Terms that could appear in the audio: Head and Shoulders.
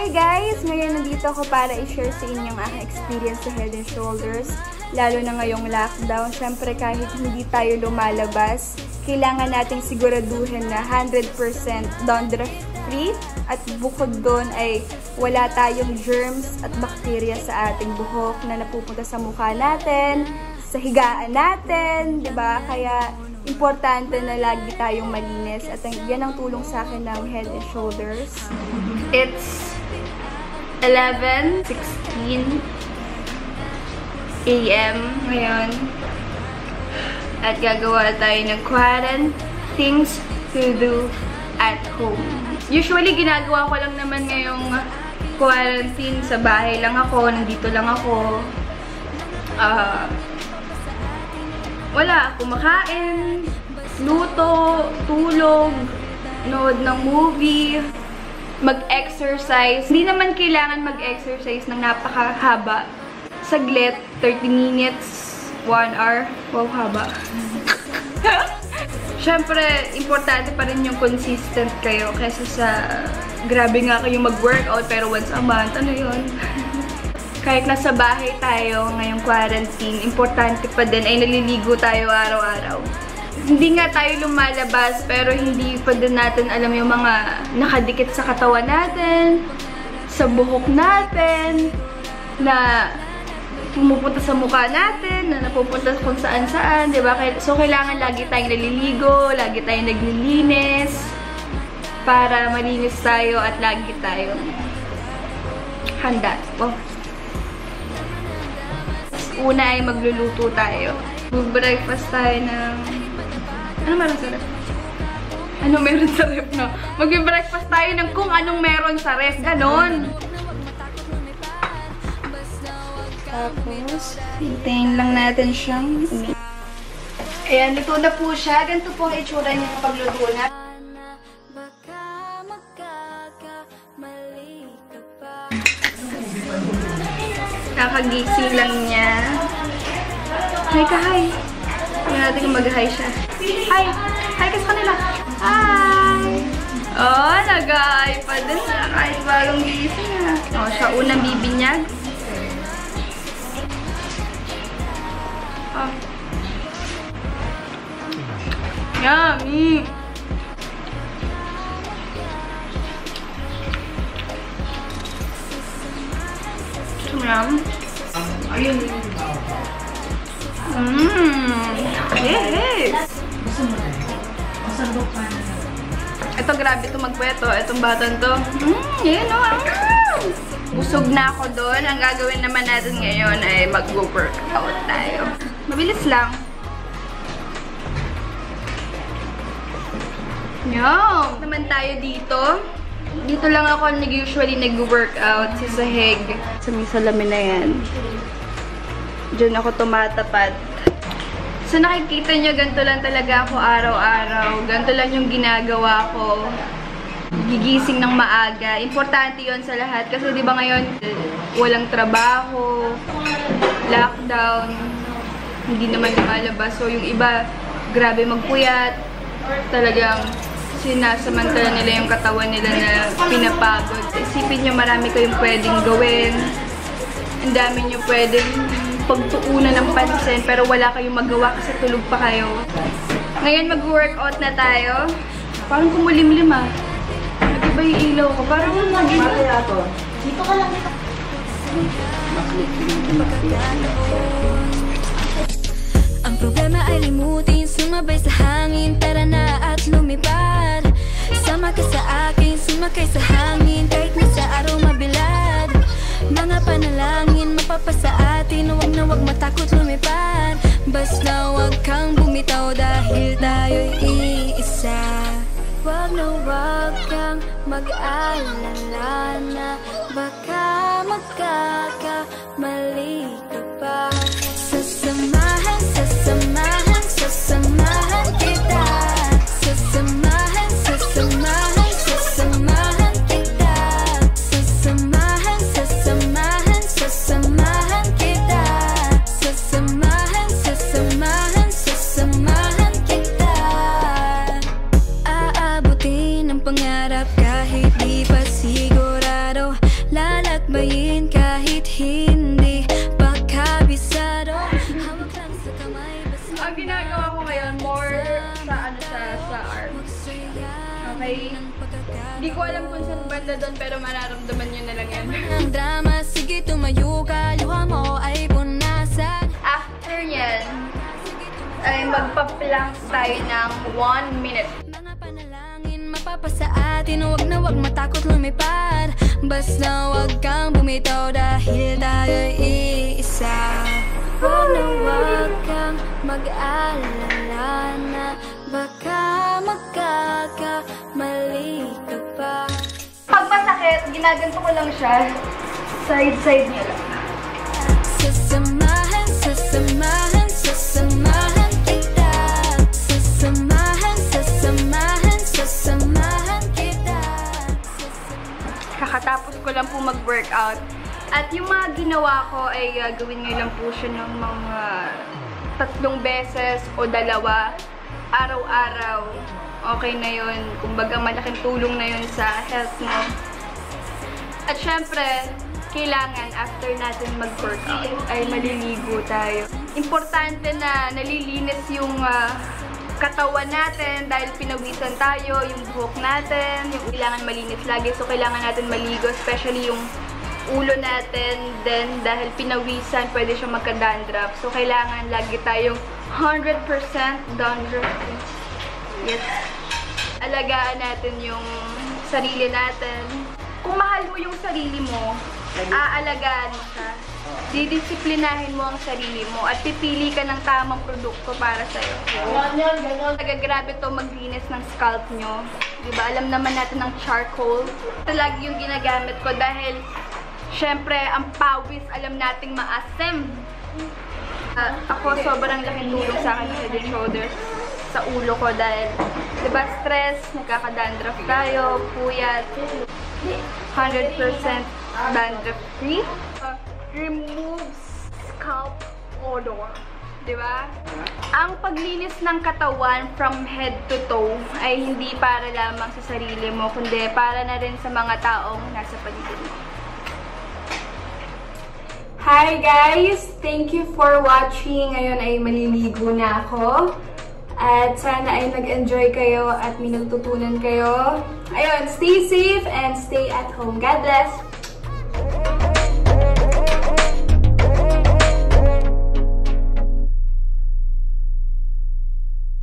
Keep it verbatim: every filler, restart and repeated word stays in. Hi guys! Ngayon nandito ako para i-share sa inyo ang aking experience sa Head and Shoulders. Lalo na ngayong lockdown, syempre kahit hindi tayo lumalabas, kailangan nating siguraduhin na one hundred percent downdraft free at bukod doon ay wala tayong germs at bakterya sa ating buhok na napupunta sa mukha natin, sa higaan natin, diba? Kaya importante na lagi tayong malinis at yan ang tulong sa akin ng Head and Shoulders. It's eleven sixteen a m ngayon. At gagawa tayo ng quarantine things to do at home. Usually, ginagawa ko lang naman ngayong quarantine. Sa bahay lang ako, nandito lang ako. Ah... Uh, Wala, kumakain, luto, tulog, nood ng movie, mag-exercise. Hindi naman kailangan mag-exercise ng napakahaba. Saglit, thirty minutes, one hour. Wow, haba. Siyempre, importante pa rin yung consistent kayo kaysa sa grabe nga kayong mag-workout pero once a month, ano yun? Kahit nasa bahay tayo ngayong quarantine, importante pa din ay naliligo tayo araw-araw. Hindi nga tayo lumalabas, pero hindi pa din natin alam yung mga nakadikit sa katawan natin, sa buhok natin, na pumupunta sa mukha natin, na napupunta kung saan-saan, diba? So, kailangan lagi tayong naliligo, lagi tayong naglilinis, para malinis tayo at lagi tayong handa. Oh. Una ay magluluto tayo. Mag-breakfast tayo ng... Ano meron sa ref? Ano meron sa ref, no? Mag-breakfast tayo ng kung anong meron sa ref. Ganon! Tapos, hintayin lang natin siyang... Ayan, luto na po siya. Ganito po ang itsura niya kapag luto na. Nakagising lang niya. Hi ka, hi. Tingnan natin kung mag-hi siya. Hi! Hi ka sa kanila! Hi! Oh, nag-hi pa din siya. Kahit bagong gising ha. Oh, siya unang bibinyag. Oh. Yummy! Yum. Ayun. Mmm. Yes. Ito, grabe ito magkweto. Itong baton to. Mmm. Yun o. Busog na ako doon. Ang gagawin naman natin ngayon ay mag-workout tayo. Mabilis lang. Yum. Naman tayo dito. Dito lang ako nag-usually nag-workout sa sahig. Sa may salamin na yan. Diyan ako tumatapat. So nakikita nyo, ganito lang talaga ako araw-araw. Ganito lang yung ginagawa ko. Gigising ng maaga. Importante yon sa lahat. Kasi di ba ngayon, walang trabaho, lockdown, hindi naman lumalabas. So yung iba, grabe magpuyat. Talagang... sinasamantala nila yung katawan nila na pinapagod. Isipin nyo, marami kayong pwedeng gawin. Ang dami nyo pwedeng pagtuunan ng pansin, pero wala kayong magawa kasi tulog pa kayo. Ngayon, mag-workout na tayo. Parang kumulimlim ah. Nag-iba yung ilaw ko. Parang nag-iba. Dito ka lang. Ang problema ay limutin, sumabay sa hangin, tara na at lumipad. Sama ka sa akin, sumakay sa hangin, kahit na sa araw mabilad. Mga panalangin, mapapasa atin, huwag na huwag matakot lumipad. Basta huwag kang bumitaw dahil tayo'y iisa. Huwag na huwag kang mag-alala na baka magkakamali ka pa. Sasamahan, sasamahan, sasamahan kita. Sasamahan, sasamahan, sasamahan kita. Sasamahan, sasamahan, sasamahan kita. Sasamahan, sasamahan, sasamahan kita. Aabutin ang pangarap kahit di pa sigurado. Hindi ko alam kung saan banda doon, pero mararamdaman nyo na lang yan. Ang drama, sige tumayo ka, luha mo ay punasan. After yan, ay magpa-plank tayo ng one minute. Mga panalangin, mapapa sa atin, huwag na huwag matakot lumipad. Basta huwag kang bumitaw dahil tayo'y iisa. Huwag na huwag kang mag-alala na baka magkakamali ka pa. Pag masakit, ginaganto ko lang siya. Side-side niya lang. Sasamahan, sasamahan, sasamahan kita. Sasamahan, sasamahan, sasamahan kita. Kakatapos ko lang po mag-workout. At yung mga ginawa ko ay uh, gawin nyo lang po siya ng mga tatlong beses o dalawa araw-araw. Okay na yun. Kumbaga malaking tulong na yun sa health mo. At syempre, kailangan after natin mag-workout ay maliligo tayo. Importante na nalilinis yung uh, katawan natin dahil pinawisan tayo, yung buhok natin, yung kailangan malinis lagi. So kailangan natin maligo, especially yung ulo natin, then dahil pinawisan, pwede siyang magka-dandruff. So, kailangan lagi tayong one hundred percent dandruff. Yes. Alagaan natin yung sarili natin. Kung mahal mo yung sarili mo, aalagaan mo siya. Didisiplinahin mo ang sarili mo at pipili ka ng tamang produkto para sa'yo. Nagagrabe to maglinis ng scalp nyo. Diba? Alam naman natin ang charcoal. Ito lagi yung ginagamit ko dahil siyempre, ang pawis, alam nating maasim. Uh, ako, sobrang laking tulong sa akin ng Head and Shoulders sa ulo ko dahil, diba, stress, nagkaka-dandruff tayo, puyat, one hundred percent dandruff-free. Uh, removes scalp odor, diba? Ang paglinis ng katawan from head to toe ay hindi para lamang sa sarili mo, kundi para na rin sa mga taong nasa paligid mo. Hi guys! Thank you for watching. Ngayon ay maliligo na ako. At sana ay nag-enjoy kayo at may natutunan kayo. Ayun, stay safe and stay at home. God bless!